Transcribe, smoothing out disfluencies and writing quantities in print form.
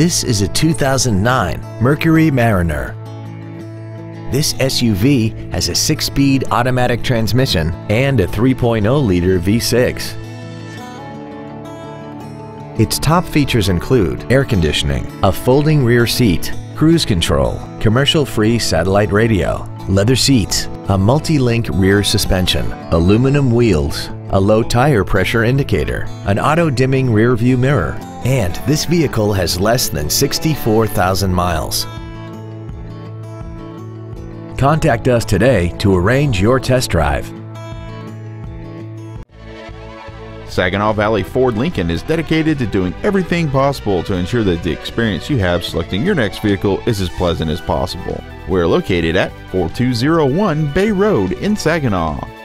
This is a 2009 Mercury Mariner. This SUV has a 6-speed automatic transmission and a 3.0-liter V6. Its top features include air conditioning, a folding rear seat, cruise control, commercial-free satellite radio, leather seats, a multi-link rear suspension, aluminum wheels, a low tire pressure indicator, an auto-dimming rear-view mirror, and this vehicle has less than 64,000 miles. Contact us today to arrange your test drive. Saginaw Valley Ford Lincoln is dedicated to doing everything possible to ensure that the experience you have selecting your next vehicle is as pleasant as possible. We're located at 4201 Bay Road in Saginaw.